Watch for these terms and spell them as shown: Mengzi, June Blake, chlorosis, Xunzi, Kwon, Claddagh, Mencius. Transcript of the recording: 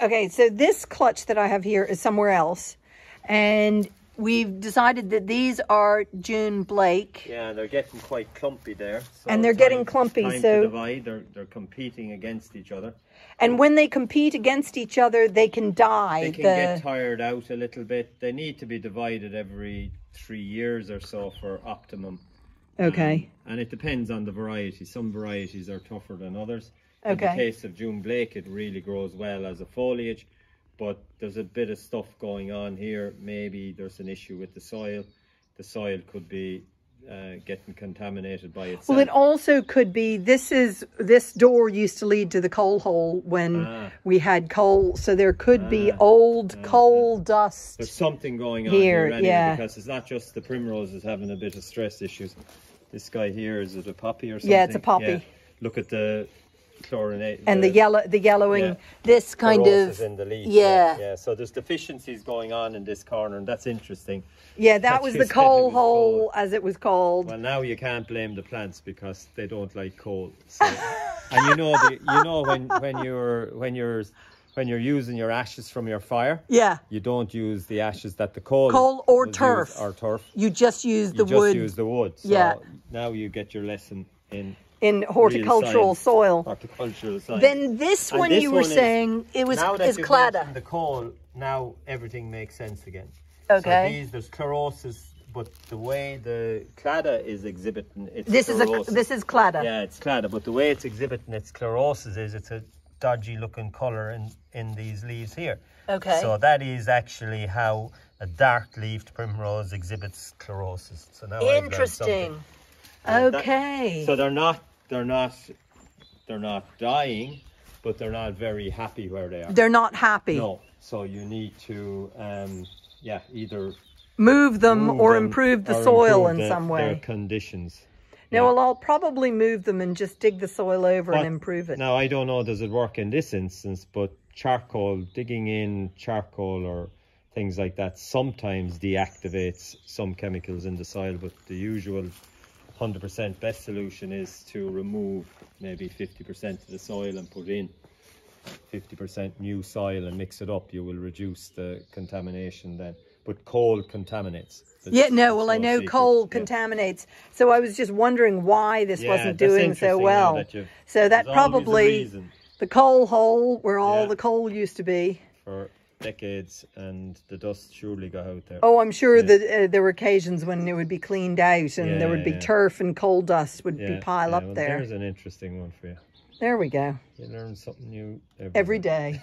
Okay, so this clutch that I have here is somewhere else, and we've decided that these are June Blake. Yeah, they're getting quite clumpy there. So and they're getting clumpy, so they're competing against each other. And when they compete against each other, they can die. They can get tired out a little bit. They need to be divided every 3 years or so for optimum. Okay. And it depends on the variety. Some varieties are tougher than others. Okay. In the case of June Blake, it really grows well as a foliage, but there's a bit of stuff going on here. Maybe there's an issue with the soil. The soil could be getting contaminated by itself. Well, it also could be, this door used to lead to the coal hole when we had coal, so there could be old coal dust. There's something going on here anyway, because it's not just the primroses having a bit of stress issues. This guy here, is it a poppy or something? Yeah, it's a poppy. Yeah. Look at the chlorinate and the yellowing, this kind of in the leaf, yeah, so there's deficiencies going on in this corner, and that's interesting. Yeah, that was the coal hole, as it was called. Well, now you can't blame the plants because they don't like coal, so. And you know, when you're using your ashes from your fire, you don't use the ashes that the coal or turf you just use the wood. So now you get your lesson in horticultural soil. Horticultural science. Then this one, you were saying, it was Claddagh. The coal, now everything makes sense again. Okay. So these, there's chlorosis, but the way the Claddagh is exhibiting its chlorosis. This is Claddagh. Yeah, it's Claddagh, but the way it's exhibiting its chlorosis is it's a dodgy looking colour in these leaves here. Okay. So that is actually how a dark-leafed primrose exhibits chlorosis. So now interesting. Okay. So they're not dying, but they're not very happy where they are. They're not happy. No. So you need to either move them or improve the soil in some way. Their conditions. Now, well, I'll probably move them and just dig the soil over and improve it. Now, I don't know, does it work in this instance, but charcoal, digging in charcoal or things like that sometimes deactivates some chemicals in the soil, but the usual 100% best solution is to remove maybe 50% of the soil and put in 50% new soil and mix it up. You will reduce the contamination then. But coal contaminates. I know coal contaminates. So I was just wondering why this wasn't doing so well. So that probably the coal hole where all the coal used to be. For decades, and the dust surely got out there. Oh, I'm sure that there were occasions when it would be cleaned out, and there would be turf and coal dust would be pile up there. There's an interesting one for you. There we go. You learn something new every day.